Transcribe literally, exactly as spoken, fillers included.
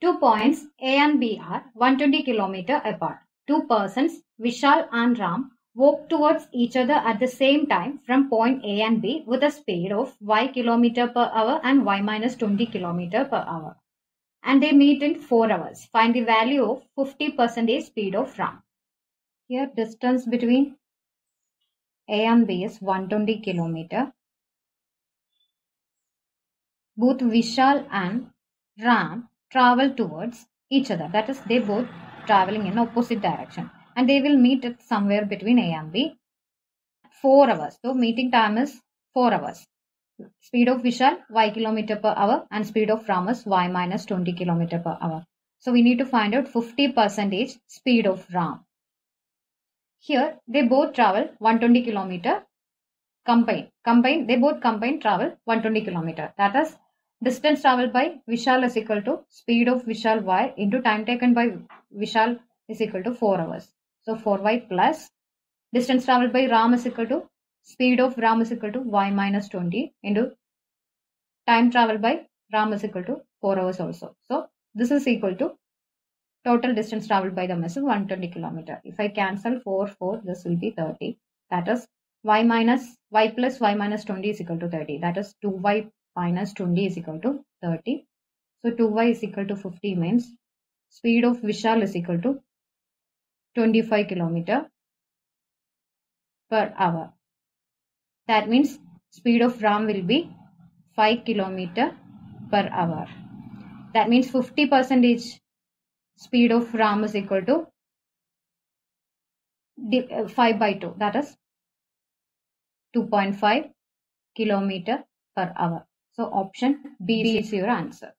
Two points A and B are one hundred twenty kilometers apart. Two persons, Vishal and Ram, walk towards each other at the same time from point A and B with a speed of y kilometers per hour and y minus twenty kilometers per hour. And they meet in four hours. Find the value of fifty percent speed of Ram. Here distance between A and B is one hundred twenty kilometers. Both Vishal and Ram travel towards each other. That is, they both traveling in opposite direction. And they will meet at somewhere between A and B. four hours. So meeting time is four hours. Speed of Vishal y kilometers per hour and speed of Ram is y minus twenty kilometers per hour. So we need to find out fifty percent speed of Ram. Here they both travel one hundred twenty kilometers combined. Combined, they both combined travel one hundred twenty kilometers. That is, distance traveled by Vishal is equal to speed of Vishal y into time taken by Vishal is equal to four hours. So four y plus distance traveled by Ram is equal to speed of Ram is equal to y minus twenty into time traveled by Ram is equal to four hours also. So this is equal to total distance traveled by the missile one hundred twenty kilometers. If I cancel four, four, this will be thirty. That is y minus y plus y minus twenty is equal to thirty. That is two y minus twenty is equal to thirty. So two y is equal to fifty means speed of Vishal is equal to twenty-five kilometers per hour. That means speed of Ram will be five kilometers per hour. That means fifty percent speed of Ram is equal to five by two. That is two point five kilometers per hour. So option B is your answer.